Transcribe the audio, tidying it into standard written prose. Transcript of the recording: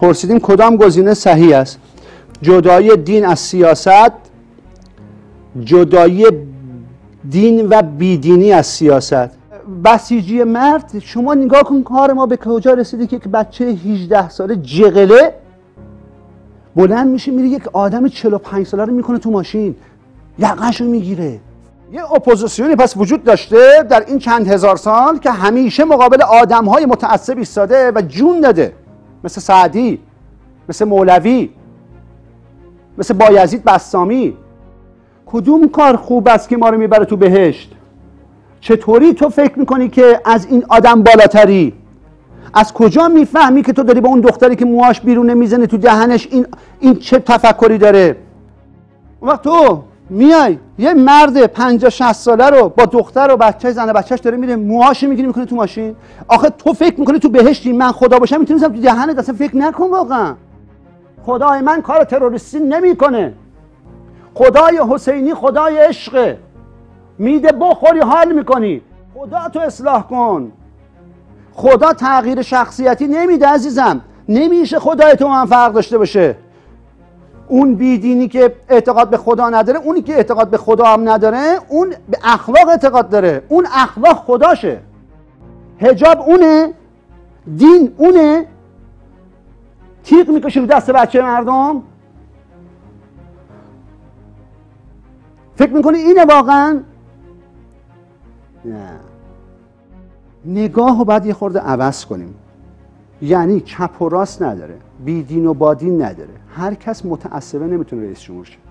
پرسیدیم کدام گزینه صحیح است؟ جدایی دین از سیاست، جدایی دین و بیدینی از سیاست. بسیجی مرد، شما نگاه کن کار ما به کجا رسیده که یک بچه 18 ساله جغله بلند میشه میره یک آدم 45 ساله رو میکنه تو ماشین، یقه‌شو میگیره. یه اپوزیسیونی پس وجود داشته در این چند هزار سال که همیشه مقابل آدم‌های متعصب ایستاده و جون داده، مثل سعدی، مثل مولوی، مثل بایزید بسامی. کدوم کار خوب است که ما رو میبره تو بهشت؟ چطوری تو فکر میکنی که از این آدم بالاتری؟ از کجا میفهمی که تو داری با اون دختری که موهاش بیرونه میزنه تو دهنش، این چه تفکری داره؟ اون وقت تو میای یه مرد 50-60 ساله رو با دختر و بچه زن بچهش داره میره، موهاشو میگیری میکنه تو ماشین. آخه تو فکر میکنی تو بهشتی؟ من خدا باشم میتونستم تو دهنت، اصلا فکر نکن. واقعا خدای من کار تروریستی نمیکنه. خدای حسینی خدای عشقه، میده بخوری حال میکنی. خدا تو اصلاح کن. خدا تغییر شخصیتی نمیده عزیزم، نمیشه خدای تو من فرق داشته باشه. اون بیدینی که اعتقاد به خدا نداره، اونی که اعتقاد به خدا هم نداره، اون به اخلاق اعتقاد داره، اون اخلاق خداشه. حجاب اونه، دین اونه، تیغ میکشه رو دست بچه مردم. فکر میکنی اینه واقعا؟ نه. نگاه رو باید یه خورده عوض کنیم، یعنی چپ و راست نداره، بی دین و با دین نداره. هر کس متعصبه نمیتونه رئیس جمهور شه.